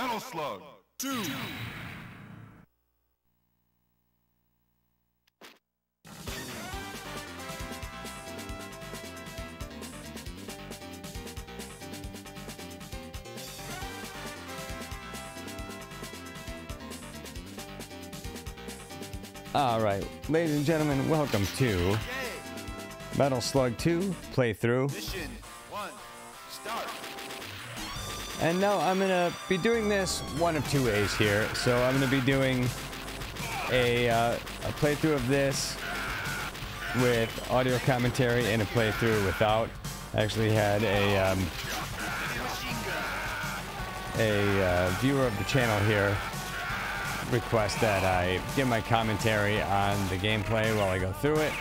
Metal Slug 2! Alright, ladies and gentlemen, welcome to Metal Slug 2 playthrough. Mission 1, start. And now I'm gonna be doing this one of two ways here. So I'm gonna be doing a playthrough of this with audio commentary and a playthrough without. I actually had a viewer of the channel here request that I give my commentary on the gameplay while I go through it.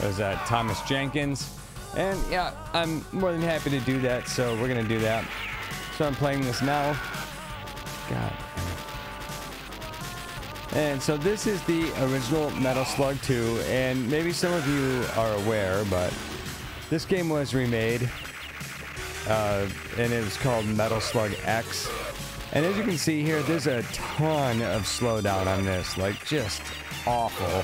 It was Thomas Jenkins, and yeah, I'm more than happy to do that, so we're gonna do that. So I'm playing this now. God. And so this is the original Metal Slug 2, and maybe some of you are aware, but this game was remade, and it was called Metal Slug X. And as you can see here, there's a ton of slowdown on this, like just awful.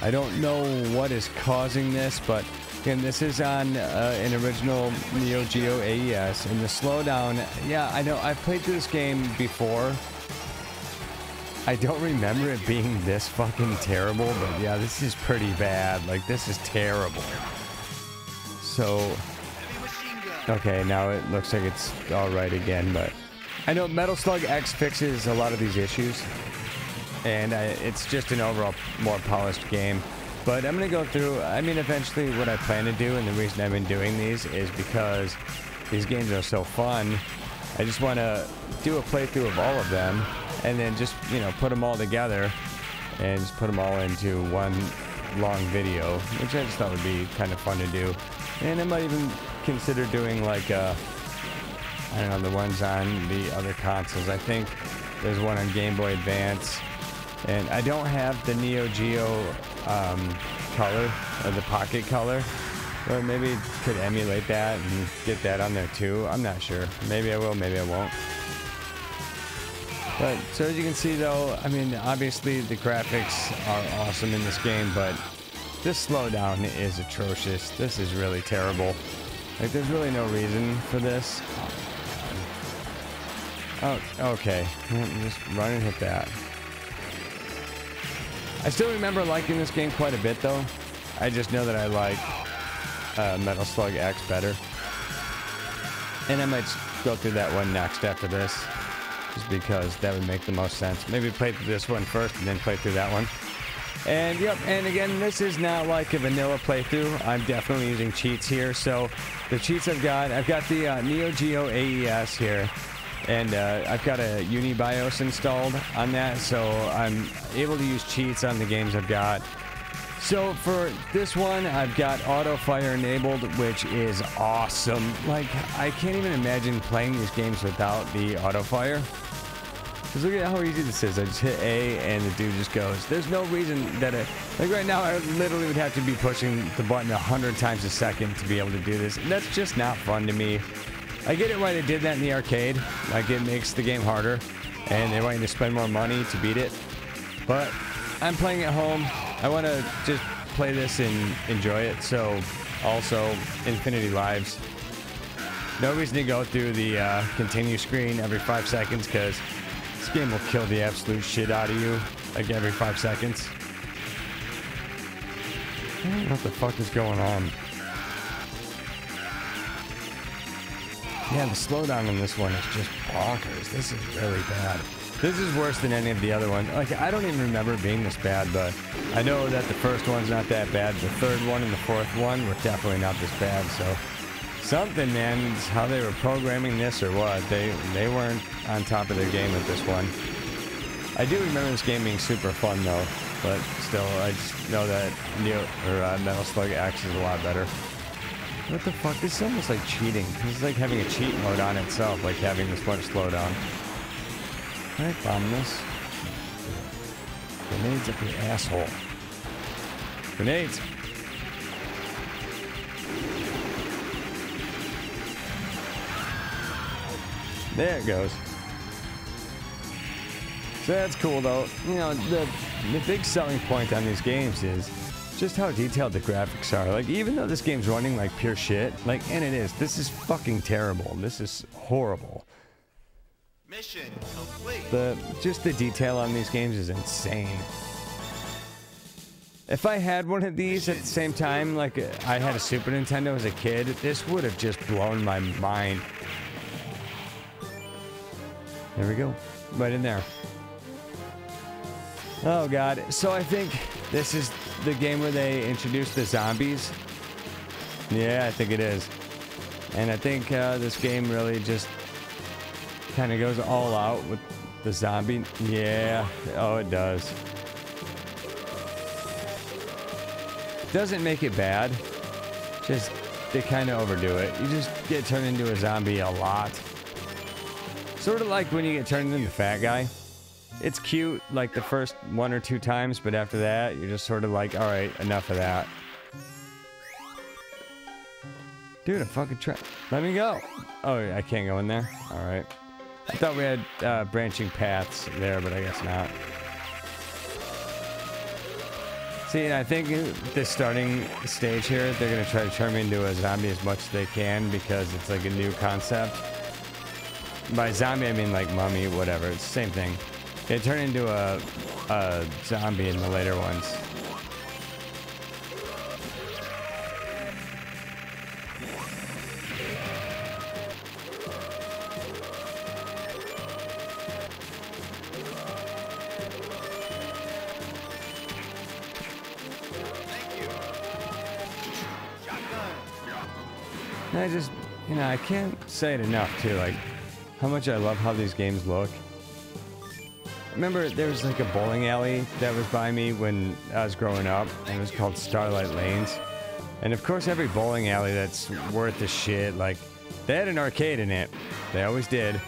I don't know what is causing this, but again, this is on an original Neo Geo AES, and the slowdown, yeah, I know, I've played through this game before. I don't remember it being this fucking terrible, but yeah, this is pretty bad. Like, this is terrible. So, okay, now it looks like it's all right again, but I know Metal Slug X fixes a lot of these issues, and it's just an overall more polished game. But I'm going to go through, I mean, eventually what I plan to do, and the reason I've been doing these is because these games are so fun. I just want to do a playthrough of all of them, and then just, you know, put them all together, and just put them all into one long video, which I just thought would be kind of fun to do. And I might even consider doing like a, I don't know, the ones on the other consoles. I think there's one on Game Boy Advance, and I don't have the Neo Geo color, or the pocket color, or maybe could emulate that and get that on there too. I'm not sure. Maybe I will, maybe I won't. But so as you can see though, I mean, obviously the graphics are awesome in this game, but this slowdown is atrocious. This is really terrible. Like, there's really no reason for this. Oh, okay. Just run and hit that. I still remember liking this game quite a bit, though. I just know that I like Metal Slug X better. And I might go through that one next after this, just because that would make the most sense. Maybe play through this one first and then play through that one. And yep, and again, this is not like a vanilla playthrough. I'm definitely using cheats here. So the cheats I've got the Neo Geo AES here, and I've got a UniBIOS installed on that, so I'm able to use cheats on the games I've got. So for this one, I've got auto fire enabled, which is awesome. Like, I can't even imagine playing these games without the auto fire. Because look at how easy this is. I just hit A and the dude just goes. There's no reason that it, like right now, I literally would have to be pushing the button 100 times a second to be able to do this. And that's just not fun to me. I get it why they did that in the arcade. Like, it makes the game harder, and they want you to spend more money to beat it. But I'm playing at home. I want to just play this and enjoy it. So also, Infinity Lives. No reason to go through the continue screen every 5 seconds, because this game will kill the absolute shit out of you, like every 5 seconds. I don't know what the fuck is going on. Yeah, the slowdown in this one is just bonkers. This is really bad. This is worse than any of the other ones. Like, I don't even remember being this bad, but I know that the first one's not that bad. The third one and the fourth one were definitely not this bad, so... Something, man, it's how they were programming this or what. They weren't on top of their game with this one. I do remember this game being super fun though, but still, I just know that Metal Slug X is a lot better. What the fuck? This is almost like cheating. This is like having a cheat mode on itself, like having this much slowdown. Can I bomb this? Grenades up the asshole. Grenades! There it goes. So that's cool though. You know, the big selling point on these games is just how detailed the graphics are. Like, even though this game's running like pure shit, like, and it is, this is fucking terrible. This is horrible. Mission complete. Just the detail on these games is insane. If I had one of these at the same time, like I had a Super Nintendo as a kid, this would have just blown my mind. There we go. Right in there. Oh god. So I think this is the game where they introduced the zombies. Yeah, I think it is. And I think this game really just kind of goes all out with the zombie. Yeah. Oh, it does. Doesn't make it bad, just they kind of overdo it. You just get turned into a zombie a lot. Sort of like when you get turned into the fat guy. It's cute like the first 1 or 2 times, but after that you're just sort of like, all right, enough of that. Dude, I'm fucking trying. Let me go. Oh, I can't go in there. All right. I thought we had branching paths there, but I guess not. See, I think this starting stage here, they're going to try to turn me into a zombie as much as they can because it's like a new concept. By zombie, I mean like mummy, whatever. It's the same thing. They turn into a zombie in the later ones. I just, you know, I can't say it enough too, like how much I love how these games look. I remember there was like a bowling alley that was by me when I was growing up, and it was called Starlight Lanes. And of course every bowling alley that's worth the shit, like, they had an arcade in it. They always did.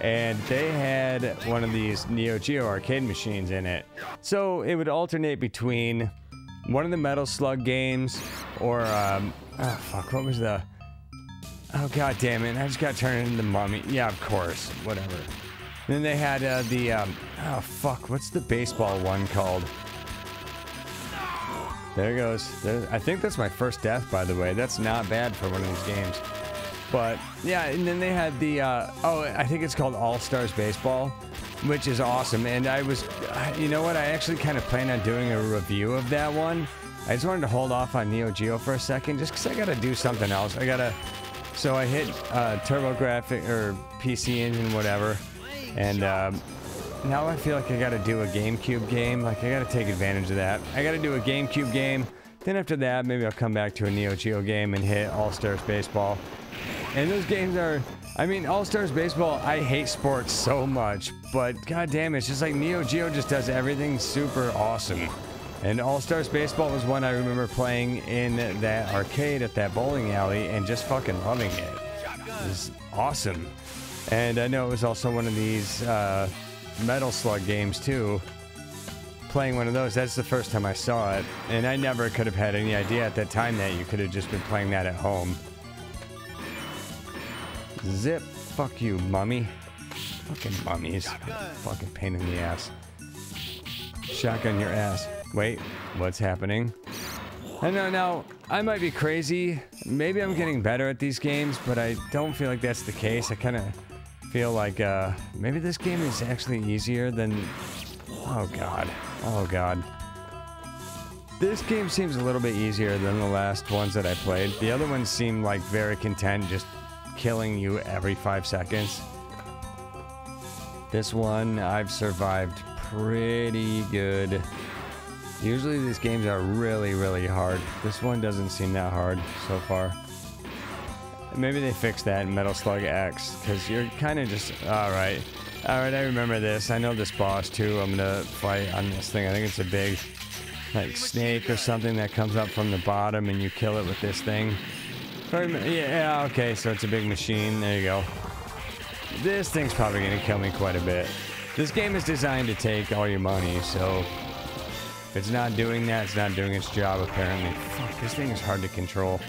And they had one of these Neo Geo arcade machines in it. So it would alternate between one of the Metal Slug games or oh fuck, what was the... Oh god damn it! I just got turned into the mummy. Yeah, of course. Whatever. And then they had oh fuck! What's the baseball one called? There it goes. I think that's my first death, by the way. That's not bad for one of these games. But yeah, and then they had the oh, I think it's called All-Stars Baseball, which is awesome. And I was, you know what? I actually kind of plan on doing a review of that one. I just wanted to hold off on Neo Geo for a second, just because I gotta do something else. I gotta. So I hit TurboGrafx or PC Engine, whatever, and now I feel like I gotta do a GameCube game. Like, I gotta take advantage of that. I gotta do a GameCube game, then after that maybe I'll come back to a Neo Geo game and hit All-Stars Baseball. And those games are, I mean, All-Stars Baseball, I hate sports so much, but god damn, it's just like Neo Geo just does everything super awesome. And All-Stars Baseball was one I remember playing in that arcade at that bowling alley and just fucking loving it. It was awesome. And I know it was also one of these Metal Slug games too. Playing one of those, that's the first time I saw it. And I never could have had any idea at that time that you could have just been playing that at home. Zip. Fuck you, mummy. Fucking mummies. Fucking pain in the ass. Shotgun your ass. Wait, what's happening? I know now, I might be crazy. Maybe I'm getting better at these games, but I don't feel like that's the case. I kind of feel like maybe this game is actually easier than... Oh god. Oh god. This game seems a little bit easier than the last ones that I played. The other ones seem like very content, just killing you every 5 seconds. This one, I've survived pretty good. Usually these games are really, really hard. This one doesn't seem that hard so far. Maybe they fixed that in Metal Slug X, because you're kind of just, alright. Alright, I remember this. I know this boss too. I'm going to fight on this thing. I think it's a big, like, snake or something that comes up from the bottom and you kill it with this thing. Yeah, okay, so it's a big machine. There you go. This thing's probably going to kill me quite a bit. This game is designed to take all your money, so... If it's not doing that, it's not doing its job, apparently. Fuck, this thing is hard to control.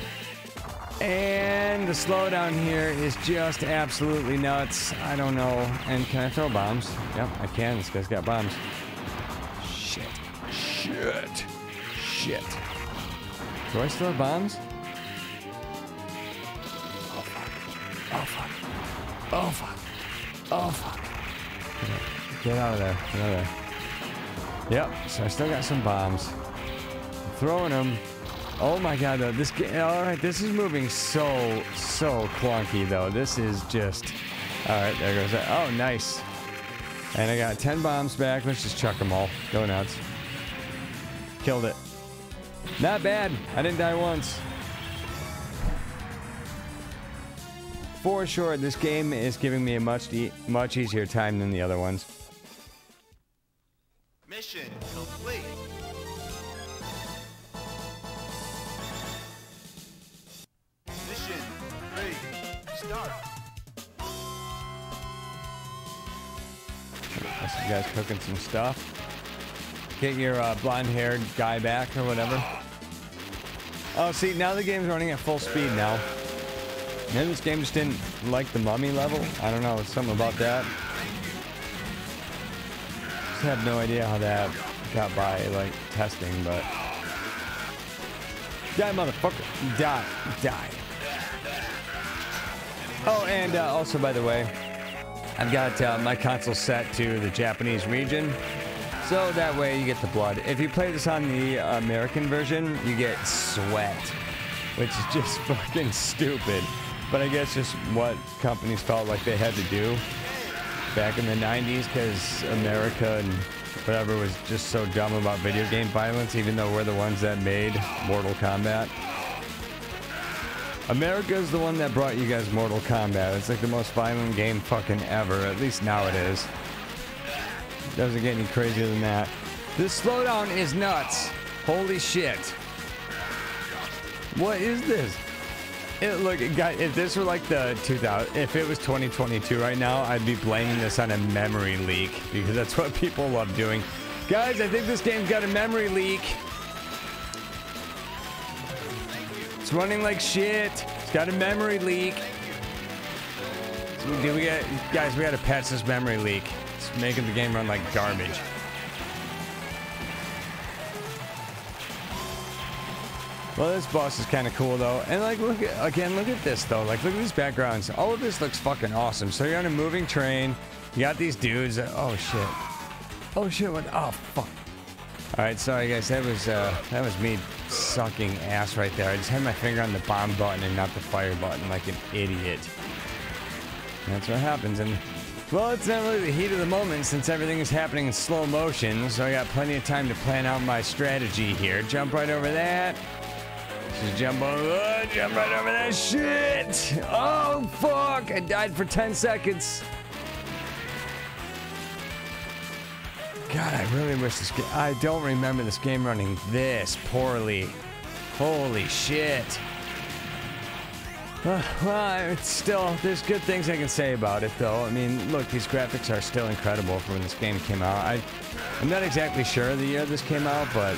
And the slowdown here is just absolutely nuts. I don't know. And can I throw bombs? Yep, I can. This guy's got bombs. Shit. Shit. Shit. Do I still have bombs? Oh, fuck. Oh, fuck. Oh, fuck. Oh, fuck. Get out of there. Get out of there. Yep, so I still got some bombs. I'm throwing them. Oh my god, though, this game, alright, this is moving so clunky, though. This is just, alright, there goes that. Oh, nice. And I got 10 bombs back. Let's just chuck them all. Go nuts. Killed it. Not bad. I didn't die once. For sure, this game is giving me a much easier time than the other ones. Mission complete. Start. This guy's cooking some stuff. Get your blonde-haired guy back or whatever. Oh, see, now the game's running at full speed now. Maybe this game just didn't like the mummy level. I don't know, something about that. Just have no idea how that got by, like, testing, but... Die, motherfucker. Die. Die. Oh, and also, by the way, I've got my console set to the Japanese region, so that way you get the blood. If you play this on the American version, you get sweat, which is just fucking stupid. But I guess just what companies felt like they had to do back in the 90s, because America and whatever was just so dumb about video game violence, even though we're the ones that made Mortal Kombat. America's the one that brought you guys Mortal Kombat. It's like the most violent game fucking ever. At least now it is. Doesn't get any crazier than that. This slowdown is nuts. Holy shit. What is this? It, look, it got, if this were like the 2000, if it was 2022 right now, I'd be blaming this on a memory leak, because that's what people love doing. Guys, I think this game's got a memory leak. It's running like shit. It's got a memory leak. Dude, guys, we gotta patch this memory leak. It's making the game run like garbage. Well, this boss is kind of cool, though. And, like, look at, again, look at this, though. Like, look at these backgrounds. All of this looks fucking awesome. So you're on a moving train. You got these dudes. Oh, shit. Oh, shit. What? Oh, fuck. All right, sorry guys, that was me sucking ass right there. I just had my finger on the bomb button and not the fire button, like an idiot. And that's what happens. And well, it's not really the heat of the moment since everything is happening in slow motion, so I got plenty of time to plan out my strategy here. Jump right over that. Just jump right over that shit. Oh fuck! I died for 10 seconds. God, I really wish this game... I don't remember this game running this poorly. Holy shit. Well, it's still... There's good things I can say about it, though. I mean, look, these graphics are still incredible from when this game came out. I'm not exactly sure the year this came out, but...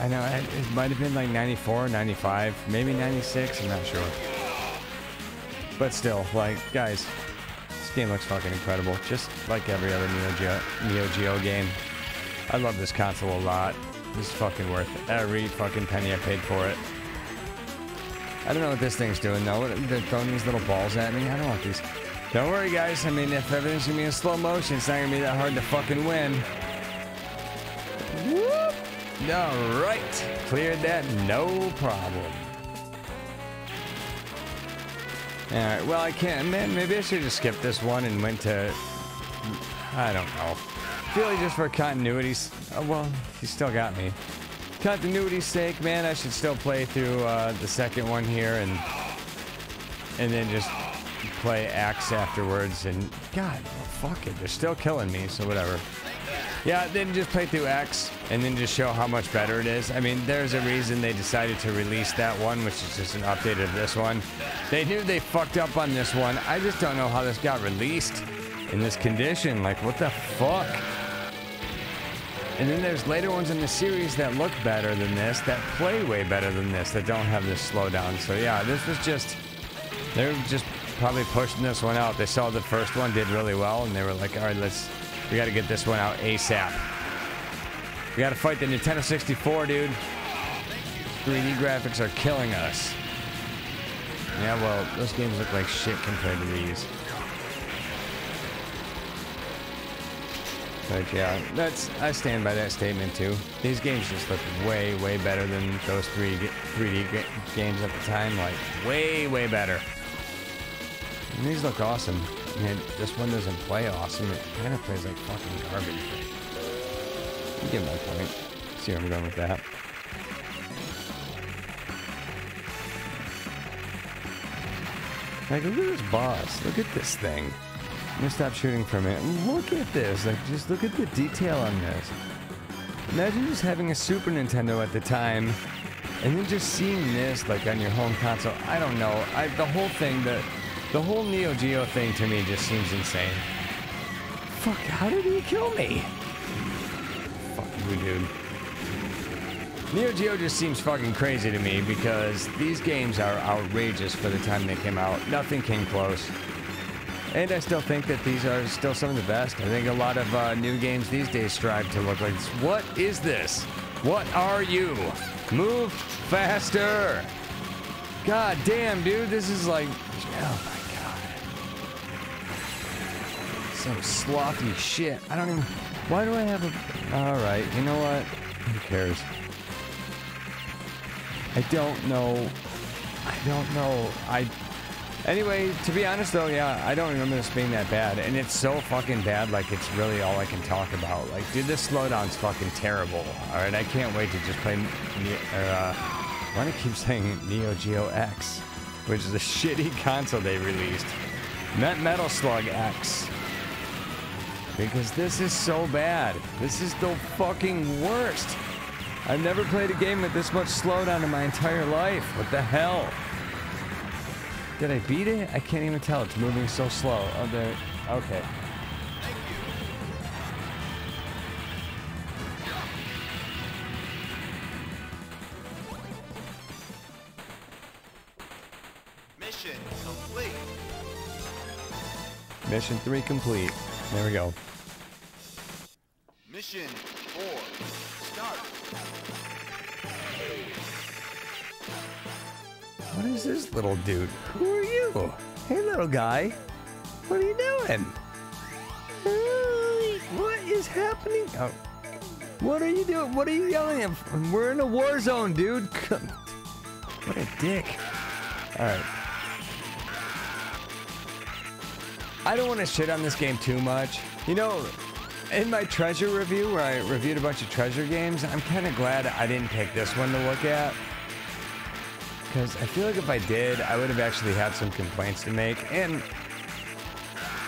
I know, it might have been like 94, 95, maybe 96, I'm not sure. But still, like, guys... This game looks fucking incredible, just like every other Neo Geo game. I love this console a lot. This is fucking worth every fucking penny I paid for it. I don't know what this thing's doing, though. They're throwing these little balls at me. I don't want these. Don't worry, guys. I mean, if everything's gonna be in slow motion, it's not gonna be that hard to fucking win. Whoop! Alright. Cleared that, no problem. Alright, well I can't, man, maybe I should just skip this one and went to, I don't know, really just for continuity's, well, he still got me. Continuity's sake, man, I should still play through the second one here and then just play Axe afterwards and, god, well, fuck it, they're still killing me, so whatever. Yeah, then just play through X and then just show how much better it is. I mean, there's a reason they decided to release that one, which is just an update of this one. They knew they fucked up on this one. I just don't know how this got released in this condition. Like, what the fuck? And then there's later ones in the series that look better than this, that play way better than this, that don't have this slowdown. So yeah, this was just, they're just probably pushing this one out. They saw the first one did really well, and they were like, all right, we got to get this one out ASAP. We got to fight the Nintendo 64, dude. 3D graphics are killing us. Yeah, well, those games look like shit compared to these. But yeah, I stand by that statement too. These games just look way, way better than those 3D games at the time. Like, way, way better. And these look awesome. And this one doesn't play awesome. It kind of plays like fucking garbage. You get my point. See where I'm going with that. Like, look at this boss. Look at this thing. I'm gonna stop shooting for a minute. Look at this. Like, just look at the detail on this. Imagine just having a Super Nintendo at the time, and then just seeing this like on your home console. I don't know. The whole thing, the whole Neo Geo thing to me just seems insane. Fuck! How did he kill me? Fuck you, dude. Neo Geo just seems fucking crazy to me because these games are outrageous for the time they came out. Nothing came close. And I still think that these are still some of the best. I think a lot of new games these days strive to look like this. What is this? What are you? Move faster! God damn, dude, this is like... Oh my god. Some slothy shit. I don't even... Why do I have a... Alright, you know what? Who cares? I don't know. Anyway, to be honest though, yeah, I don't remember this being that bad, and it's so fucking bad, like, it's really all I can talk about. Like, dude, this slowdown's fucking terrible, alright? I can't wait to just play, why do I keep saying Neo Geo X, which is a shitty console they released. Not Metal Slug X. Because this is so bad. This is the fucking worst. I've never played a game with this much slowdown in my entire life. What the hell? Did I beat it? I can't even tell. It's moving so slow. Oh, there. Okay. Thank you. Mission complete. Mission 3 complete. There we go. Mission 4. Start. What is this little dude? Who are you? Hey, little guy. What are you doing? What is happening? Oh. What are you doing? What are you yelling at? We're in a war zone, dude. What a dick. All right. I don't want to shit on this game too much. You know, in my treasure review, where I reviewed a bunch of treasure games, I'm kind of glad I didn't pick this one to look at. Because I feel like if I did, I would have actually had some complaints to make. And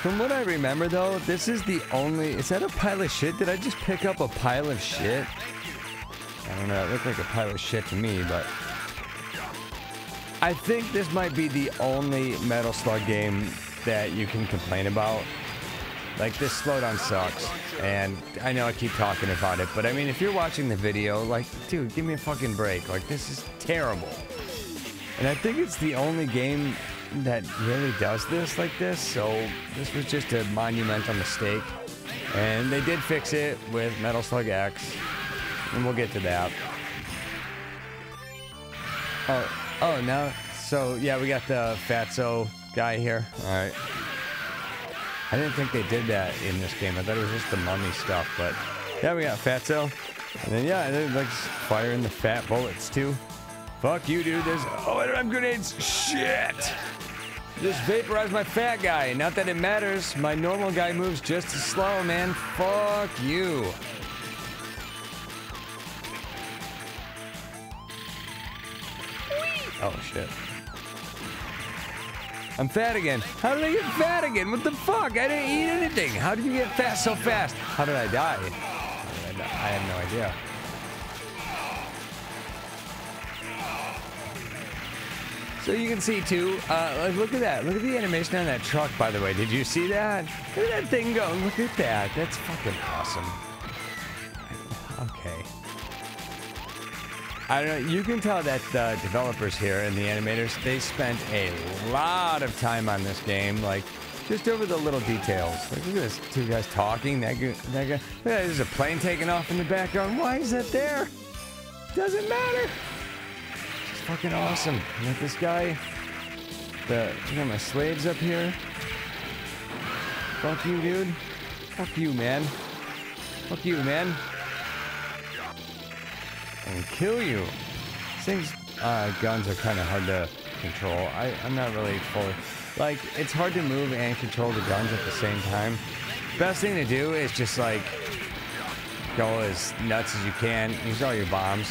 from what I remember, though, this is the only... Is that a pile of shit? Did I just pick up a pile of shit? I don't know. It looked like a pile of shit to me, but... I think this might be the only Metal Slug game that you can complain about. Like, this slowdown sucks. And I know I keep talking about it, but I mean, if you're watching the video, like, dude, give me a fucking break. Like, this is terrible. And I think it's the only game that really does this like this, so this was just a monumental mistake. And they did fix it with Metal Slug X, and we'll get to that. Oh, no, so yeah, we got the fatso guy here. All right. I didn't think they did that in this game. I thought it was just the mummy stuff, but yeah, we got fatso. And then yeah, they're like firing the fat bullets too. Fuck you, dude. There's... Oh, I don't have grenades. Shit! Just vaporized my fat guy. Not that it matters. My normal guy moves just as slow, man. Fuck you. Oh, shit. I'm fat again. How did I get fat again? What the fuck? I didn't eat anything. How did you get fat so fast? How did I die? I have no idea. So you can see too, like, look at that. Look at the animation on that truck, by the way. Did you see that? Look at that thing go. Look at that. That's fucking awesome. okay. I don't know, you can tell that the developers here and the animators, they spent a lot of time on this game, like just over the little details. Like, look at this, two guys talking, that guy, look, there's a plane taking off in the background. Why is that there? Doesn't matter. It's fucking awesome. Like this guy, you know, my slaves up here. Fuck you, dude. Fuck you, man. Fuck you, man. And kill you. These things, guns are kind of hard to control. I'm not really for, like, it's hard to move and control the guns at the same time. Best thing to do is just like go as nuts as you can. Use all your bombs.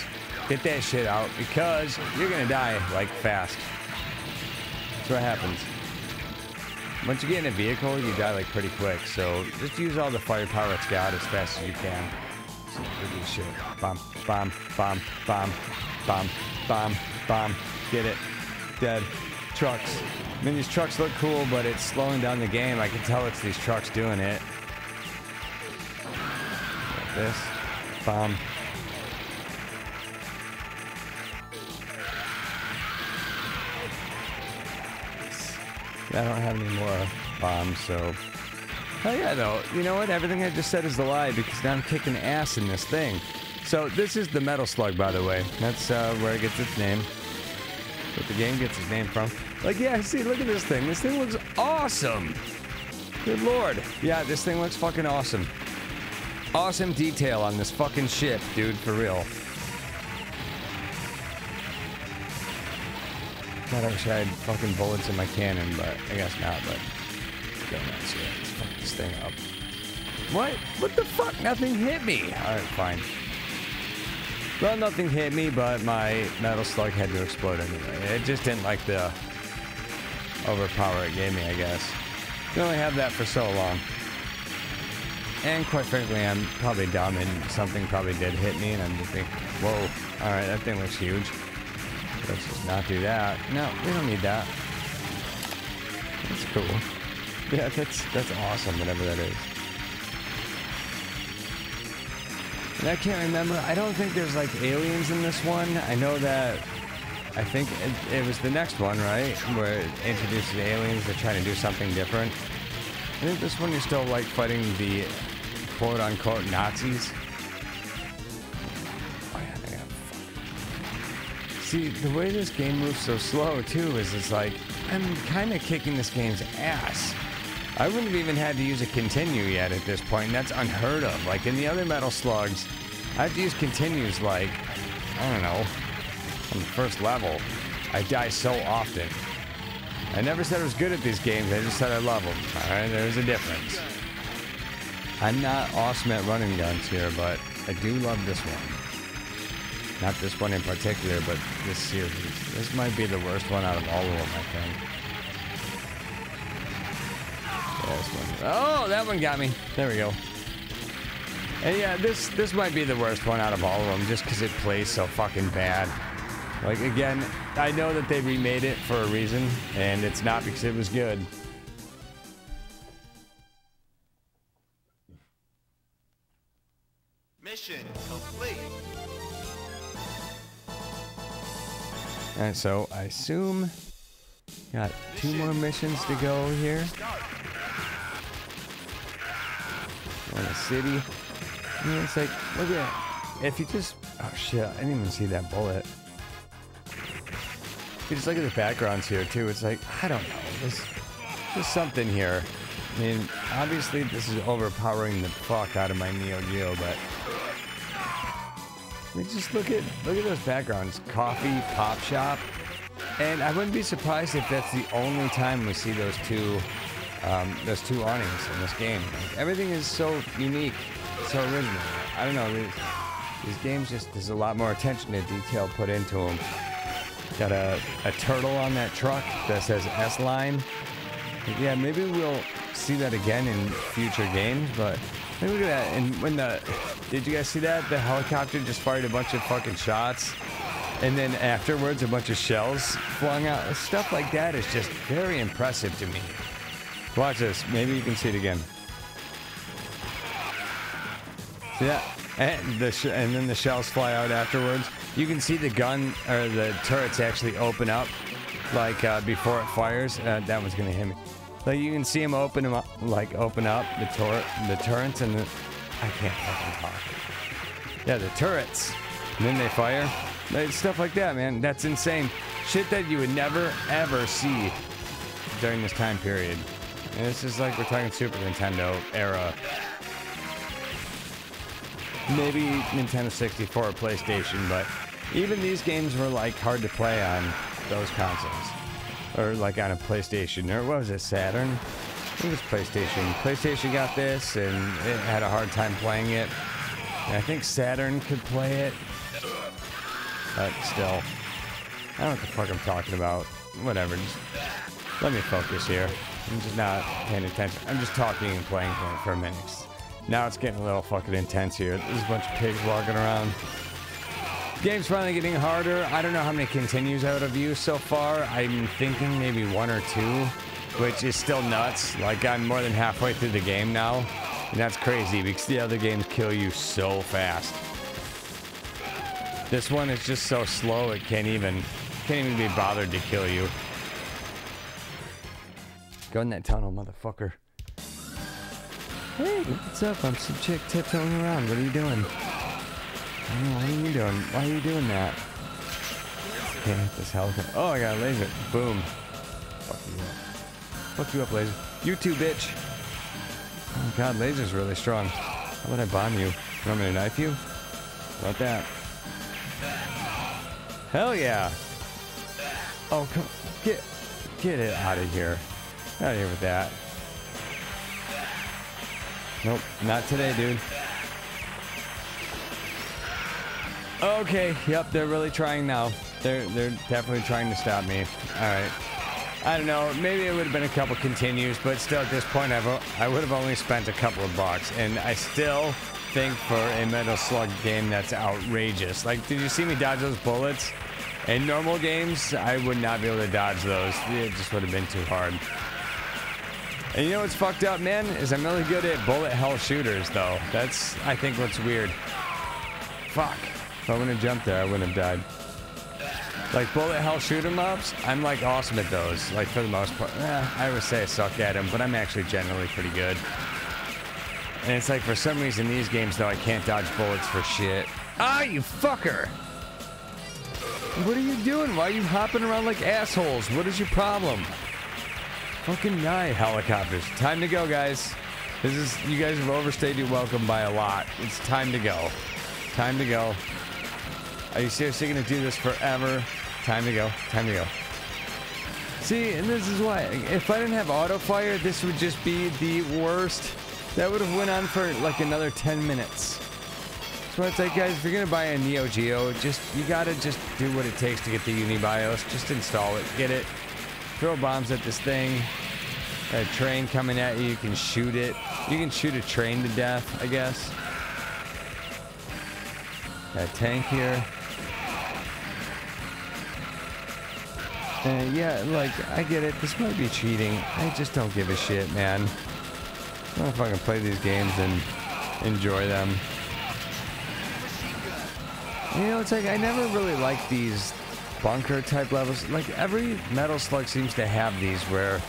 Get that shit out because you're gonna die like fast. That's what happens. Once you get in a vehicle, you die like pretty quick. So just use all the firepower it's got as fast as you can. Look at this shit. Bomb, bomb, bomb, bomb, bomb, bomb, bomb. Get it. Dead. Trucks. I mean, these trucks look cool, but it's slowing down the game. I can tell it's these trucks doing it. Like this. Bomb. I don't have any more bombs, so... Oh yeah, though, you know what? Everything I just said is a lie because now I'm kicking ass in this thing. So this is the Metal Slug, by the way. That's where it gets its name. What the game gets its name from. Like, yeah, see, look at this thing. This thing looks awesome. Good lord. Yeah, this thing looks fucking awesome. Awesome detail on this fucking ship, dude, for real. God, I wish I had fucking bullets in my cannon, but I guess not, but... Let's fuck this thing up. What? What the fuck? Nothing hit me. Alright, fine. Well, nothing hit me, but my Metal Slug had to explode anyway. It just didn't like the overpower it gave me, I guess. You can only have that for so long. And quite frankly, I'm probably dumb and something probably did hit me and I'm just thinking, whoa, alright, that thing looks huge. Let's just not do that. No, we don't need that. That's cool. Yeah, that's awesome, whatever that is. And I can't remember, I don't think there's like aliens in this one. I know that, I think it was the next one, right? Where it introduces aliens, they're trying to do something different. I think this one you're still like fighting the quote-unquote Nazis. Oh yeah, I got fucked. See, the way this game moves so slow too is it's like, I'm kind of kicking this game's ass. I wouldn't have even had to use a continue yet at this point. That's unheard of. Like in the other Metal Slugs, I have to use continues like, I don't know, on the first level. I die so often. I never said I was good at these games. I just said I love them. All right, there's a difference. I'm not awesome at running guns here, but I do love this one. Not this one in particular, but this series. This might be the worst one out of all of them, I think. Oh, that one got me. There we go. And yeah, this might be the worst one out of all of them just because it plays so fucking bad. Like, again, I know that they remade it for a reason, and it's not because it was good. Mission complete. Alright, so I assume got two more missions to go here. In the city. I mean, it's like, look at that. If you just, oh shit, I didn't even see that bullet. If you just look at the backgrounds here too, it's like, I don't know, there's just something here. I mean, obviously this is overpowering the fuck out of my Neo Geo, but I mean, just look at those backgrounds. Coffee, pop shop. And I wouldn't be surprised if that's the only time we see those two awnings in this game. Like, everything is so unique, so original. I don't know, these games just, there's a lot more attention to detail put into them. Got a turtle on that truck that says S-Line. Yeah, maybe we'll see that again in future games, but look at that. And when did you guys see that? The helicopter just fired a bunch of fucking shots. And then afterwards, a bunch of shells flung out. Stuff like that is just very impressive to me. Watch this. Maybe you can see it again. See that? and then the shells fly out afterwards. You can see the gun or the turrets actually open up, like before it fires. That was gonna hit me. Like you can see them open them up, like open up the turrets, and the, I can't fucking talk. Yeah, the turrets, and then they fire. Like, stuff like that, man. That's insane. Shit that you would never ever see during this time period. And this is like we're talking Super Nintendo era. Maybe Nintendo 64 or PlayStation, but even these games were like hard to play on those consoles. Or like on a PlayStation, or what was it, Saturn? I think it was PlayStation. PlayStation got this and it had a hard time playing it. And I think Saturn could play it. But still, I don't know what the fuck I'm talking about. Whatever, just let me focus here. I'm just not paying attention. I'm just talking and playing for a minute. Now it's getting a little fucking intense here. There's a bunch of pigs walking around. The game's finally getting harder. I don't know how many continues out of you so far. I'm thinking maybe one or two, which is still nuts. Like I'm more than halfway through the game now. And that's crazy because the other games kill you so fast. This one is just so slow it can't even be bothered to kill you. Go in that tunnel, motherfucker. Hey, what's up? I'm some chick tiptoeing around. What are you doing? Why are you doing? Why are you doing that? Can't hit this helicopter. Oh, I got a laser. Boom. Fuck you up. Fuck you up, laser. You too, bitch. Oh god, laser's really strong. How about I bomb you? You want me to knife you? How about that? Hell yeah! Oh, come get it out of here! Out of here with that! Nope, not today, dude. Okay, yep, they're really trying now. They're definitely trying to stop me. All right, I don't know. Maybe it would have been a couple continues, but still, at this point, I would have only spent a couple of bucks, and I still think for a Metal Slug game that's outrageous. Like, did you see me dodge those bullets? In normal games, I would not be able to dodge those. It just would have been too hard. And you know what's fucked up, man? Is I'm really good at bullet hell shooters, though. That's, I think, what's weird. Fuck. If I wouldn't have jumped there, I wouldn't have died. Like, bullet hell shoot 'em ups, I'm, like, awesome at those. Like, for the most part. I would say I suck at them, but I'm actually generally pretty good. And it's like, for some reason, these games, though, I can't dodge bullets for shit. Ah, you fucker! What are you doing? Why are you hopping around like assholes? What is your problem? Fucking die, helicopters. Time to go, guys. This is, you guys have overstayed your welcome by a lot. It's time to go. Time to go. Are you seriously gonna do this forever? Time to go. Time to go. See, and this is why. If I didn't have auto-fire, this would just be the worst. That would have went on for like another 10 minutes. So it's like, guys, if you're gonna buy a Neo Geo, you gotta just do what it takes to get the UniBIOS. Just install it, get it, throw bombs at this thing. Got a train coming at you, you can shoot it. You can shoot a train to death, I guess. Got a tank here. And yeah, like, I get it, this might be cheating. I just don't give a shit, man. I don't know if I can play these games and enjoy them. You know, it's like I never really liked these bunker type levels. Like every Metal Slug seems to have these where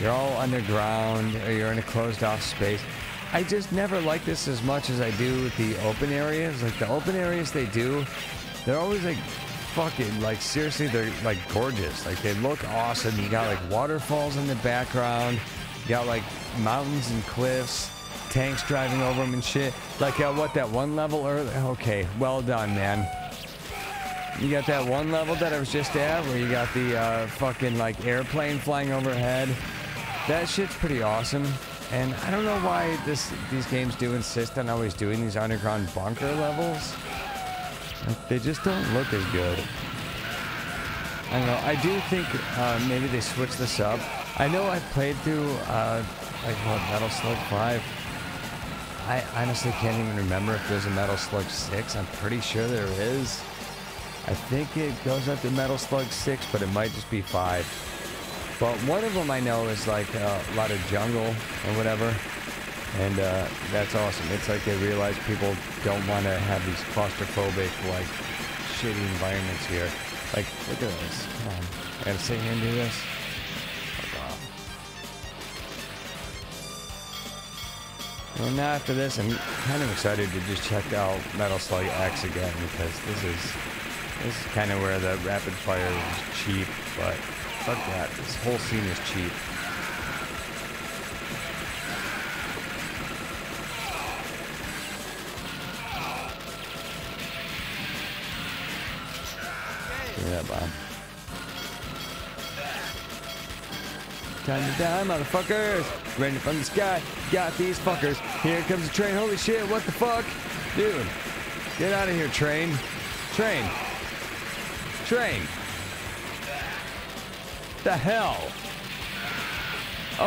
you're all underground or you're in a closed off space. I just never like this as much as I do with the open areas. Like the open areas they do, they're always like fucking, like seriously, they're like gorgeous. Like they look awesome. You got like waterfalls in the background. You got like mountains and cliffs, tanks driving over them and shit. Like what, that one level earlier? Okay, well done, man. You got that one level that I was just at where you got the fucking like airplane flying overhead. That shit's pretty awesome. And I don't know why these games do insist on always doing these underground bunker levels. Like, they just don't look as good. I don't know. I do think maybe they switched this up. I know I played through like what, Metal Slug 5. I honestly can't even remember if there's a Metal Slug 6. I'm pretty sure there is. I think it goes up to Metal Slug 6, but it might just be 5. But one of them I know is like a lot of jungle or whatever. And that's awesome. It's like they realize people don't want to have these claustrophobic, like, shitty environments here. Like, look at this. I gotta sit here and do this. Fuck off. Well, now after this, I'm kind of excited to just check out Metal Slug X again, because this is kind of where the rapid fire is cheap, but fuck that. This whole scene is cheap. Yeah, Bob. Time to die, motherfuckers! Raining from the sky, got these fuckers. Here comes the train, holy shit, what the fuck? Dude, get out of here, train. Train. Train. The hell?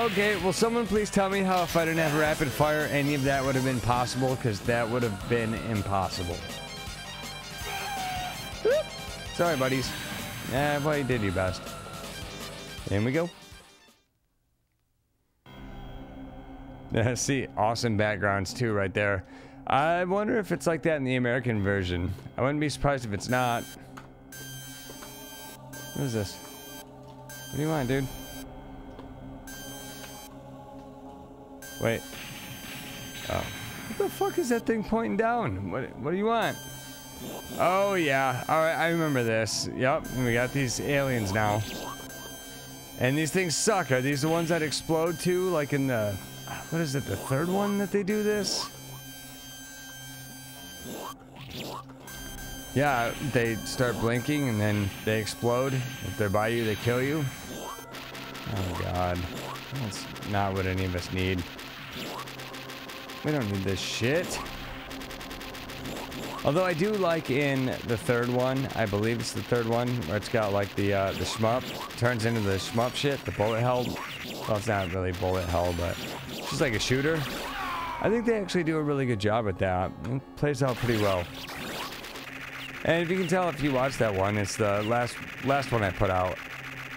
Okay, will someone please tell me how if I didn't have rapid fire, any of that would have been possible, because that would have been impossible. Sorry, buddies. Yeah, well, you did your best. In we go. See, awesome backgrounds too right there. I wonder if it's like that in the American version. I wouldn't be surprised if it's not. What is this? What do you want, dude? Wait. Oh. What the fuck is that thing pointing down? What do you want? Oh yeah, alright, I remember this. Yep, we got these aliens now. And these things suck. Are these the ones that explode too? Like in the... what is it, the third one that they do this? Yeah, they start blinking and then they explode. If they're by you, they kill you. Oh god. That's not what any of us need. We don't need this shit. Although I do like in the third one, I believe it's the third one, where it's got like the shmup, turns into the shmup shit, the bullet hell. Well, it's not really bullet hell, but it's just like a shooter. I think they actually do a really good job at that. It plays out pretty well. And if you can tell, if you watch that one, it's the last one I put out.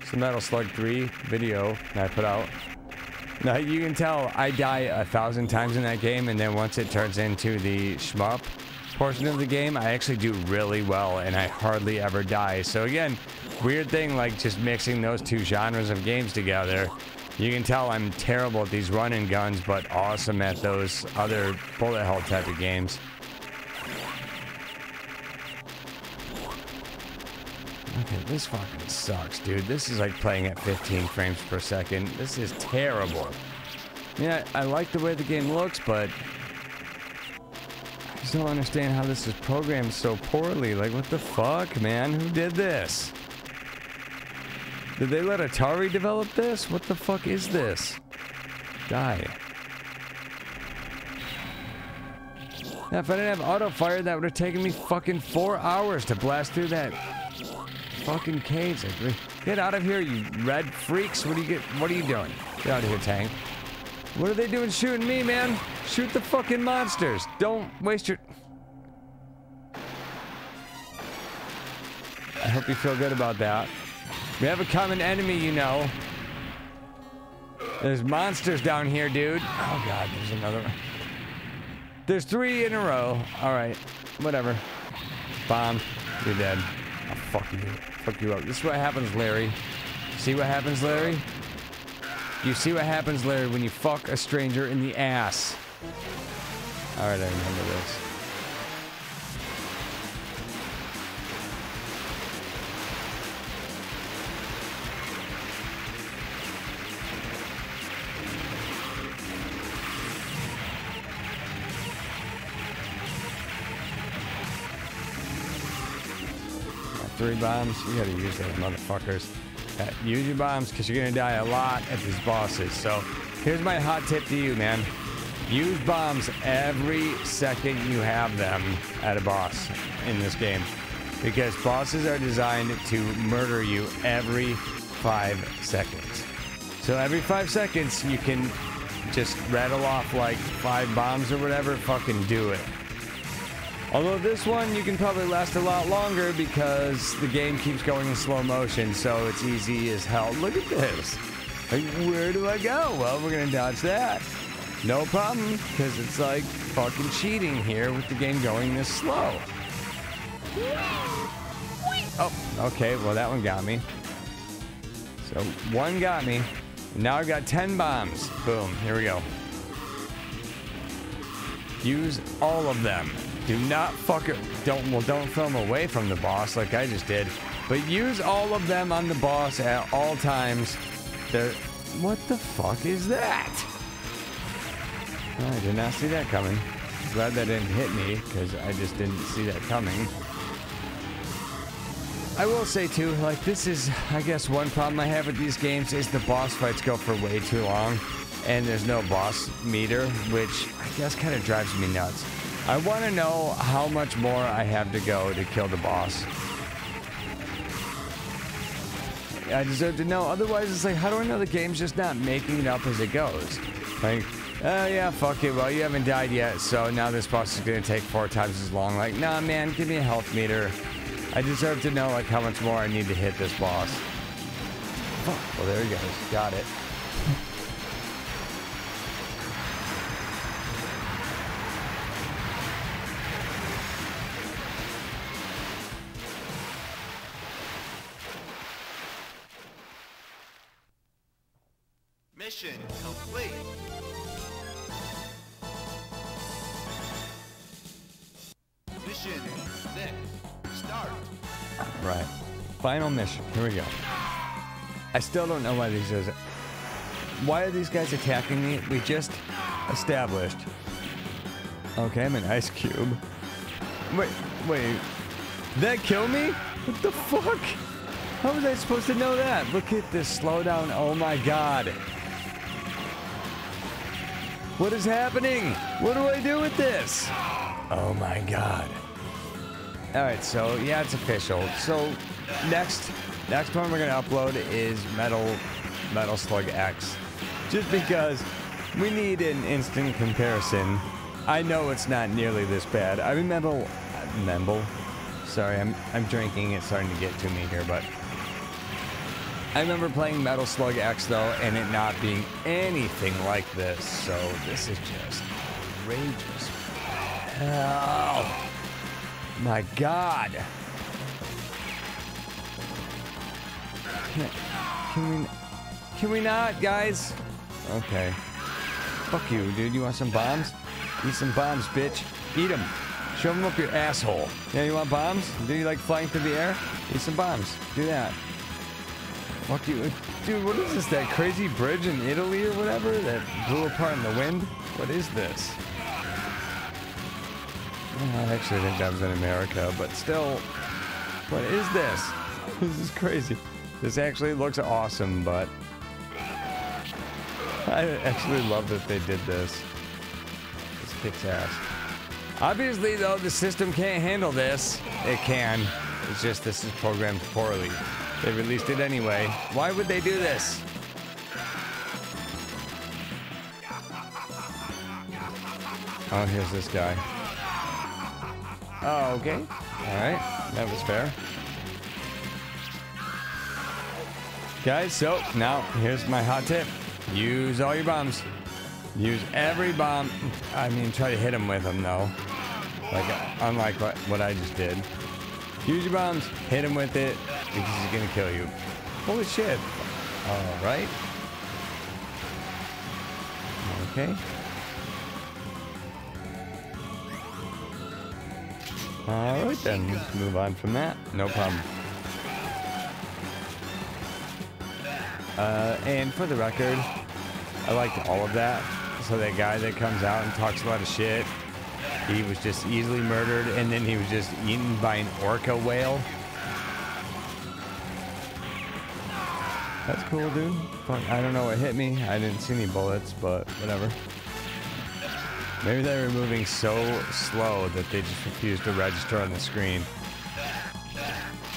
It's the Metal Slug 3 video that I put out. Now you can tell I die 1,000 times in that game, and then once it turns into the shmup portion of the game, I actually do really well and I hardly ever die. So again, weird thing, like just mixing those two genres of games together. You can tell I'm terrible at these run and guns, but awesome at those other bullet hell type of games. Okay, this fucking sucks, dude. This is like playing at 15 frames per second. This is terrible. Yeah, I like the way the game looks, but I just don't understand how this is programmed so poorly. Like, what the fuck, man? Who did this? Did they let Atari develop this? What the fuck is this? Die. Now, if I didn't have auto fire, that would have taken me fucking 4 hours to blast through that fucking cage. Like, get out of here, you red freaks. What are you doing? Get out of here, tank. What are they doing shooting me, man? Shoot the fucking monsters. Don't waste your... I hope you feel good about that. We have a common enemy, you know. There's monsters down here, dude. Oh, God, there's another one. There's 3 in a row. All right, whatever. Bomb. You're dead. I'll fuck you. Fuck you up. This is what happens, Larry. See what happens, Larry? You see what happens, Larry, when you fuck a stranger in the ass. Alright, I remember this. Got 3 bombs. You gotta use those motherfuckers. Use your bombs, because you're gonna die a lot at these bosses. So here's my hot tip to you, man. Use bombs every second you have them at a boss in this game, because bosses are designed to murder you every 5 seconds. So every 5 seconds you can just rattle off like 5 bombs or whatever. Fucking do it. Although this one, you can probably last a lot longer because the game keeps going in slow motion, so it's easy as hell. Look at this. Like, where do I go? Well, we're going to dodge that. No problem, because it's like fucking cheating here with the game going this slow. Oh, okay, well that one got me. So one got me. Now I've got 10 bombs. Boom, here we go. Use all of them. Do not fuck it. Don't film away from the boss like I just did. But use all of them on the boss at all times. They're, what the fuck is that? Oh, I did not see that coming. Glad that didn't hit me, because I just didn't see that coming. I will say too, like, this is, I guess, one problem I have with these games is the boss fights go for way too long, and there's no boss meter, which I guess kind of drives me nuts. I want to know how much more I have to go to kill the boss. I deserve to know. Otherwise, it's like, how do I know the game's just not making it up as it goes? Like, oh yeah, fuck it. Well, you haven't died yet, so now this boss is gonna take 4 times as long. Like, nah, man, give me a health meter. I deserve to know like how much more I need to hit this boss. Oh, well, there he goes. Got it. Mission complete. Mission set. Start. Right. Final mission. Here we go. I still don't know why these is. Why are these guys attacking me? We just established. Okay, I'm an ice cube. Wait. That killed me? What the fuck? How was I supposed to know that? Look at this slowdown. Oh my god. What is happening? What do I do with this? Oh my god. Alright, so yeah, it's official. So next one we're gonna upload is Metal Slug X. Just because we need an instant comparison. I know it's not nearly this bad. I remember. Sorry, I'm drinking, it's starting to get to me here, but I remember playing Metal Slug X, though, and it not being anything like this, so this is just outrageous. Oh, my god. Can we not, guys? Okay. Fuck you, dude. You want some bombs? Eat some bombs, bitch. Eat them. Shove them up your asshole. Yeah, you want bombs? Do you like flying through the air? Eat some bombs. Do that. Fuck you. Dude, what is this? That crazy bridge in Italy or whatever that blew apart in the wind? What is this? Well, I actually think that was in America, but still. What is this? This is crazy. This actually looks awesome, but I actually love that they did this. This kicks ass. Obviously, though, the system can't handle this. It can. It's just this is programmed poorly. They released it anyway. Why would they do this? Oh, here's this guy. Oh, okay. Alright, that was fair. Guys, so now here's my hot tip. Use all your bombs. Use every bomb. I mean, try to hit them with them, though. Like, unlike what I just did. Use your bombs, hit him with it, because he's gonna kill you. Holy shit. Alright. Okay. Alright then, let's move on from that. No problem. And for the record, I liked all of that. So that guy that comes out and talks a lot of shit, he was just easily murdered, and then he was just eaten by an orca whale. That's cool, dude. Fuck, I don't know what hit me. I didn't see any bullets, but whatever. Maybe they were moving so slow that they just refused to register on the screen.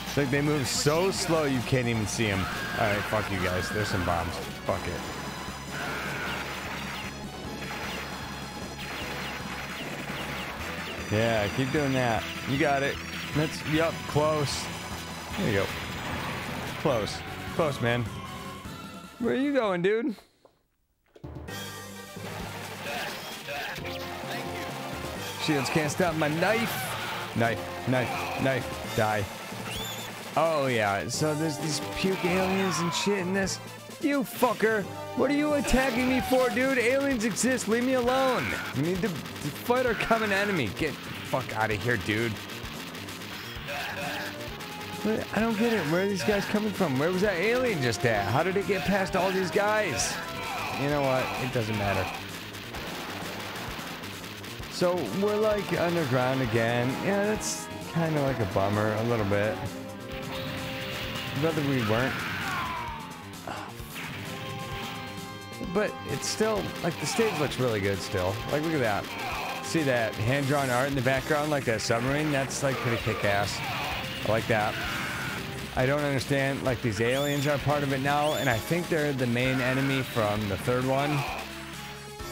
It's like they move so slow you can't even see them. Alright, fuck you guys. There's some bombs. Fuck it. Yeah, keep doing that. You got it. That's, yup, close. There you go. Close. Close, man. Where are you going, dude? Shields can't stop my knife. Knife, knife, knife, die. Oh yeah, so there's these puke aliens and shit in this. You fucker! What are you attacking me for, dude? Aliens exist, leave me alone! We need to fight our common enemy. Get the fuck out of here, dude. I don't get it. Where are these guys coming from? Where was that alien just at? How did it get past all these guys? You know what? It doesn't matter. So we're like underground again. Yeah, that's kind of like a bummer, a little bit. Rather we weren't. But it's still, like, the stage looks really good still. Like, look at that. See that hand-drawn art in the background, like that submarine? That's, like, pretty kick-ass. I like that. I don't understand, like, these aliens are part of it now, and I think they're the main enemy from the third one. I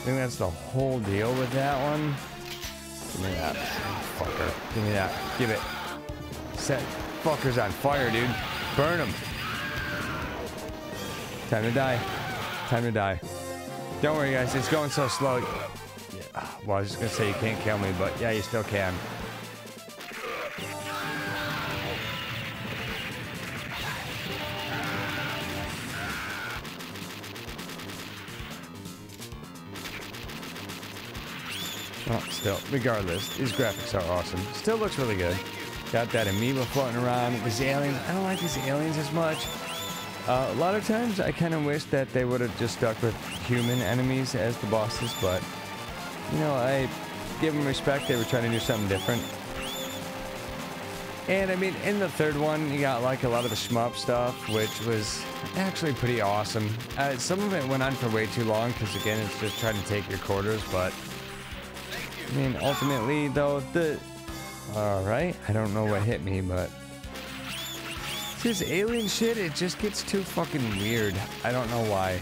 think that's the whole deal with that one. Give me that, fucker. Give me that. Give it. Set fuckers on fire, dude. Burn them. Time to die. Time to die. Don't worry, guys. It's going so slow. Yeah. Well, I was just going to say you can't kill me, but yeah, you still can. Oh, still. Regardless, these graphics are awesome. Still looks really good. Got that amoeba floating around. These aliens. I don't like these aliens as much. A lot of times I kind of wish that they would have just stuck with human enemies as the bosses, but, you know, I give them respect. They were trying to do something different. And, I mean, in the third one, you got, like, a lot of the shmup stuff, which was actually pretty awesome. Some of it went on for way too long, because, again, it's just trying to take your quarters, but, I mean, ultimately, though, the... Alright, I don't know what hit me, but... This alien shit, it just gets too fucking weird. I don't know why.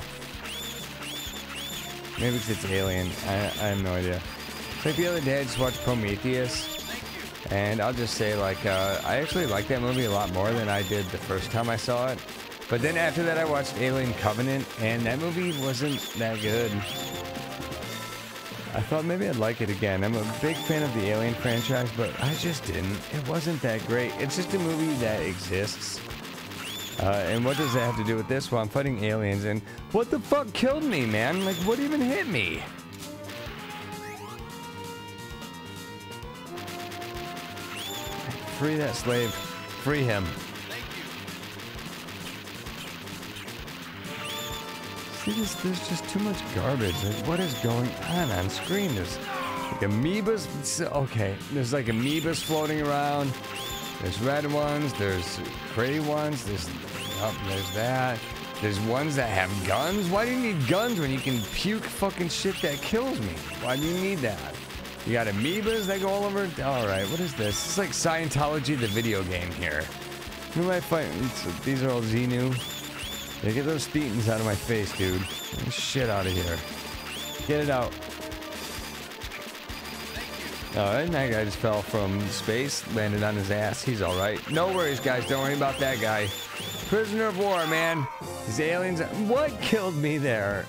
Maybe it's alien. I have no idea. Like the other day I just watched Prometheus. And I'll just say, like, I actually like that movie a lot more than I did the first time I saw it. But then after that I watched Alien Covenant, and that movie wasn't that good. I thought maybe I'd like it again. I'm a big fan of the Alien franchise, but I just didn't. It wasn't that great. It's just a movie that exists. And what does that have to do with this? Well, I'm fighting aliens, and what the fuck killed me, man? Like, what even hit me? Free that slave. Free him. There's just too much garbage. Like, what is going on screen? There's like amoebas. Okay, there's like amoebas floating around. There's red ones. There's gray ones. There's that. There's ones that have guns. Why do you need guns when you can puke fucking shit that kills me? Why do you need that? You got amoebas that go all over. All right, what is this? It's like Scientology, the video game here. Who am I fighting? These are all Xenu. Yeah, get those thetans out of my face, dude. Get this shit out of here. Get it out. Alright, that guy just fell from space, landed on his ass. He's alright. No worries, guys. Don't worry about that guy. Prisoner of war, man. These aliens... What killed me there?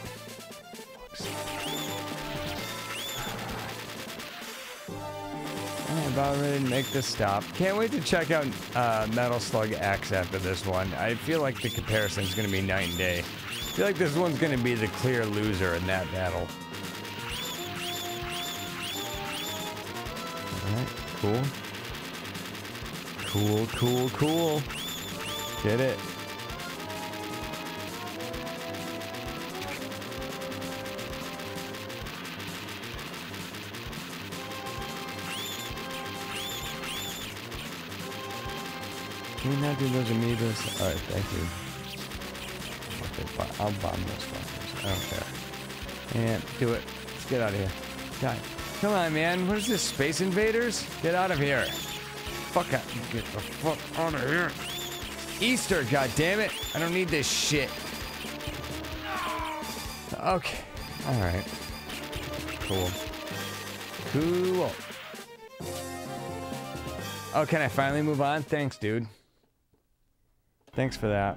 I'm about ready to make this stop. Can't wait to check out Metal Slug X after this one. I feel like the comparison is going to be night and day. I feel like this one's going to be the clear loser in that battle. Alright, cool. Cool, cool, cool. Get it. Can we not do those amoebas? Alright, thank you. Okay, I'll bomb those fuckers. I don't care. And do it. Let's get out of here. Die. Come on, man. What is this? Space Invaders? Get out of here. Fuck out. Get the fuck out of here. Easter, goddammit. I don't need this shit. Okay. Alright. Cool. Cool. Oh, can I finally move on? Thanks, dude. Thanks for that.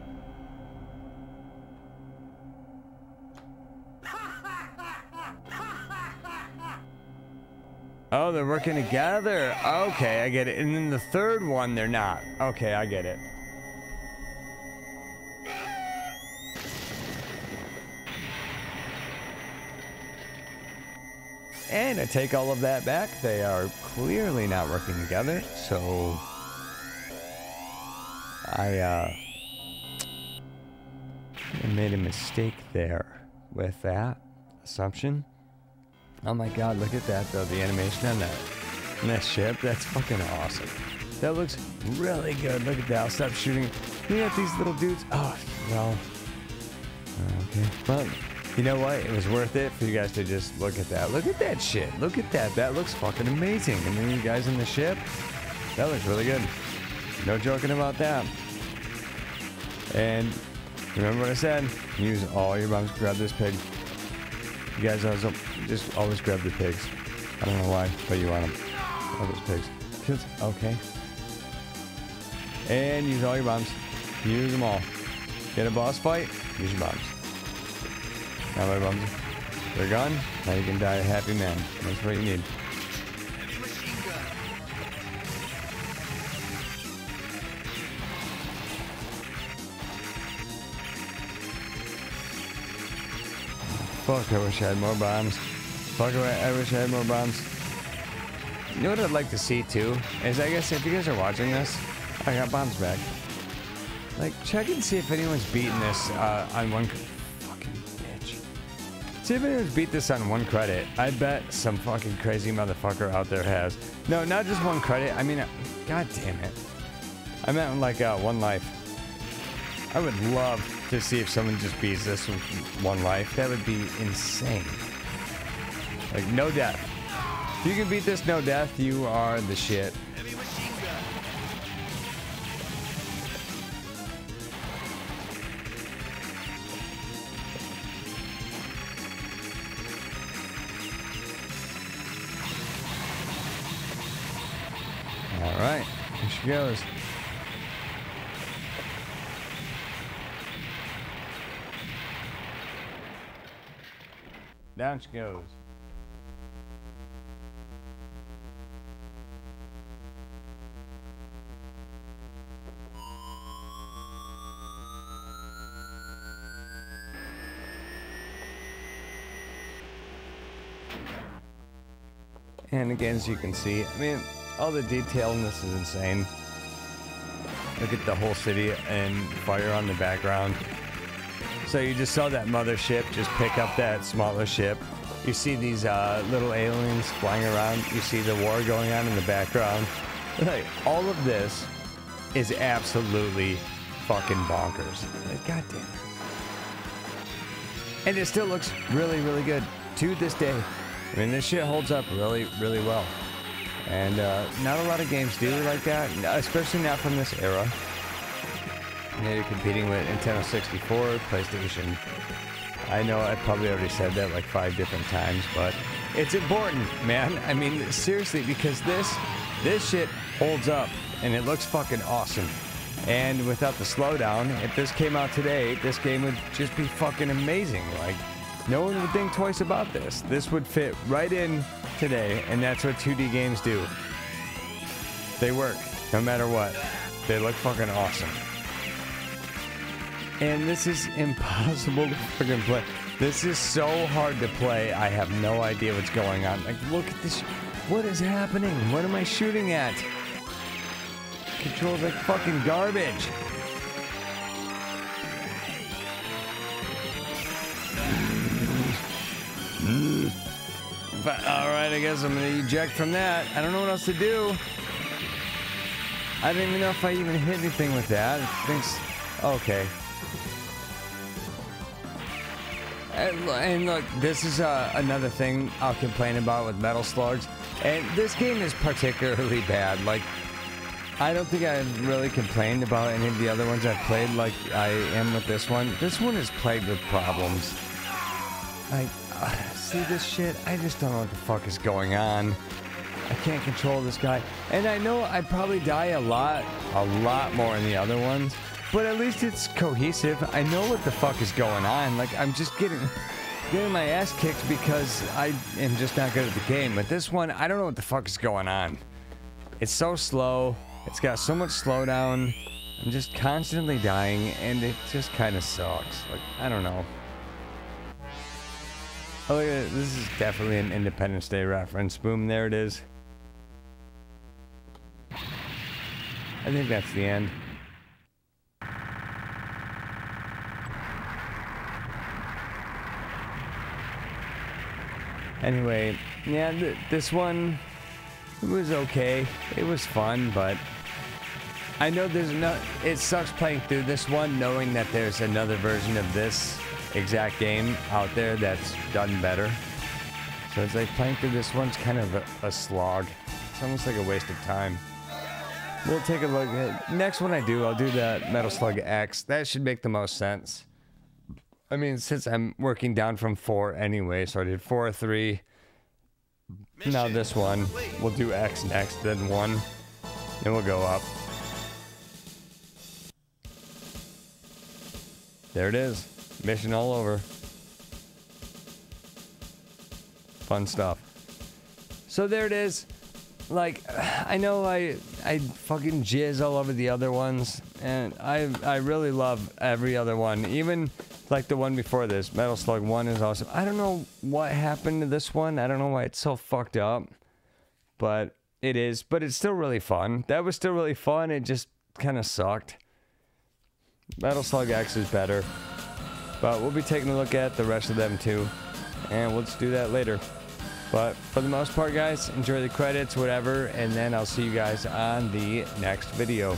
Oh, they're working together. Okay, I get it. And then the third one, they're not. Okay, I get it. And I take all of that back. They are clearly not working together, so I made a mistake there with that assumption. Oh my god, look at that though, the animation on that. And that ship, that's fucking awesome. That looks really good. Look at that. I'll stop shooting. Look at these little dudes. Oh, well. Okay. Well, you know what? It was worth it for you guys to just look at that. Look at that shit. Look at that. That looks fucking amazing. And then you guys in the ship, that looks really good. No joking about that. And remember what I said? Use all your bombs. Grab this pig. You guys also just always grab the pigs. I don't know why, but you want them. All those pigs. Kids. Okay. And use all your bombs. Use them all. Get a boss fight. Use your bombs. Now my bombs, they're gone. Now you can die a happy man. That's what you need. Fuck, I wish I had more bombs. Fuck, I wish I had more bombs. You know what I'd like to see too? Is I guess if you guys are watching this, I got bombs back. Like, check and see if anyone's beaten this on one... Fucking bitch. See if anyone's beat this on one credit. I bet some fucking crazy motherfucker out there has. No, not just one credit. I mean, god damn it. I meant like one life. I would love to see if someone just beats this with one life. That would be insane. Like, no death. If you can beat this no death, you are the shit. Alright, here she goes. Down she goes. And again, as you can see, I mean, all the detail in this is insane. Look at the whole city and fire on the background. So you just saw that mothership just pick up that smaller ship. You see these little aliens flying around. You see the war going on in the background. Like, all of this is absolutely fucking bonkers. Like, goddamn. And it still looks really, really good to this day. I mean, this shit holds up really, really well. And not a lot of games do like that, especially not from this era. Now you're competing with Nintendo 64, PlayStation. I know I probably already said that like 5 different times, but it's important, man. I mean, seriously, because this shit holds up, and it looks fucking awesome. And without the slowdown, if this came out today, this game would just be fucking amazing. Like, no one would think twice about this. This would fit right in today, and that's what 2D games do. They work, no matter what. They look fucking awesome. And this is impossible to fucking play. This is so hard to play. I have no idea what's going on. Like, look at this. What is happening? What am I shooting at? Controls like fucking garbage. But, all right, I guess I'm gonna eject from that. I don't know what else to do. I don't even know if I even hit anything with that. Thanks. Okay. And look, this is another thing I'll complain about with Metal Slugs, and this game is particularly bad. Like, I don't think I've really complained about any of the other ones I've played like I am with this one. This one is plagued with problems. Like, see this shit? I just don't know what the fuck is going on. I can't control this guy, and I know I probably die a lot more in the other ones. But at least it's cohesive. I know what the fuck is going on. Like, I'm just getting... getting my ass kicked because I am just not good at the game. But this one, I don't know what the fuck is going on. It's so slow. It's got so much slowdown. I'm just constantly dying, and it just kind of sucks. Like, I don't know. Oh, look at this. This is definitely an Independence Day reference. Boom, there it is. I think that's the end. Anyway, yeah, this one, it was okay. It was fun, but I know there's no... It sucks playing through this one knowing that there's another version of this exact game out there that's done better. So it's like playing through this one's kind of a slog. It's almost like a waste of time. We'll take a look at... Next one I do, I'll do the Metal Slug X. That should make the most sense. I mean, since I'm working down from 4 anyway, so I did 4, 3. Now this one. We'll do X next, then 1. Then we'll go up. There it is. Mission all over. Fun stuff. So there it is. Like, I know I fucking jizz all over the other ones, and I really love every other one. Even like the one before this, Metal Slug 1 is awesome. I don't know what happened to this one. I don't know why it's so fucked up, but it is. But it's still really fun. That was still really fun. It just kind of sucked. Metal Slug X is better, but we'll be taking a look at the rest of them too, and we'll just do that later. But for the most part, guys, enjoy the credits, whatever, and then I'll see you guys on the next video.